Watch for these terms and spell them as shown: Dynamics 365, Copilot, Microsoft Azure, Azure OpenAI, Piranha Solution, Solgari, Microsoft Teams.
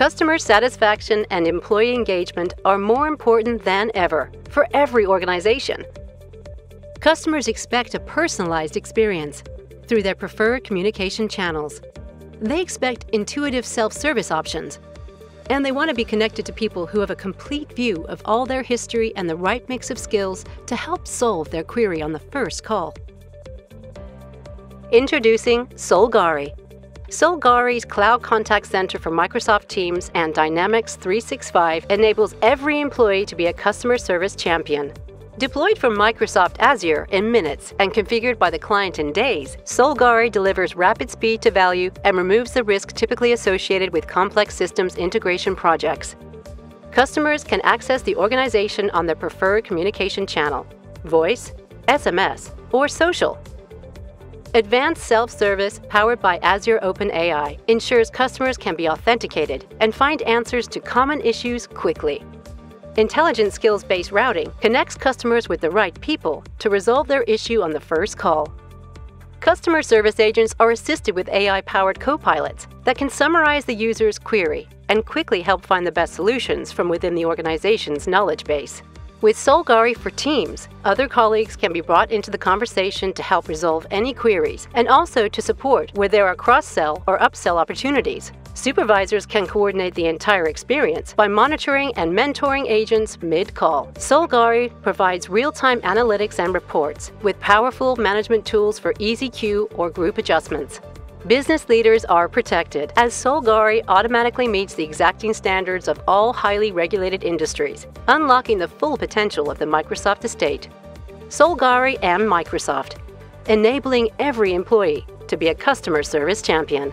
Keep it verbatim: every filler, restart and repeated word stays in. Customer satisfaction and employee engagement are more important than ever for every organization. Customers expect a personalized experience through their preferred communication channels. They expect intuitive self-service options, and they want to be connected to people who have a complete view of all their history and the right mix of skills to help solve their query on the first call. Introducing Solgari. Solgari's Cloud Contact Center for Microsoft Teams and Dynamics three sixty-five enables every employee to be a customer service champion. Deployed from Microsoft Azure in minutes and configured by the client in days, Solgari delivers rapid speed to value and removes the risk typically associated with complex systems integration projects. Customers can access the organization on their preferred communication channel – voice, S M S, or social. Advanced self-service powered by Azure OpenAI ensures customers can be authenticated and find answers to common issues quickly. Intelligent skills-based routing connects customers with the right people to resolve their issue on the first call. Customer service agents are assisted with A I-powered copilots that can summarize the user's query and quickly help find the best solutions from within the organization's knowledge base. With Solgari for Teams, other colleagues can be brought into the conversation to help resolve any queries and also to support where there are cross-sell or upsell opportunities. Supervisors can coordinate the entire experience by monitoring and mentoring agents mid-call. Solgari provides real-time analytics and reports with powerful management tools for easy queue or group adjustments. Business leaders are protected, as Solgari automatically meets the exacting standards of all highly regulated industries, unlocking the full potential of the Microsoft estate. Solgari and Microsoft, enabling every employee to be a customer service champion.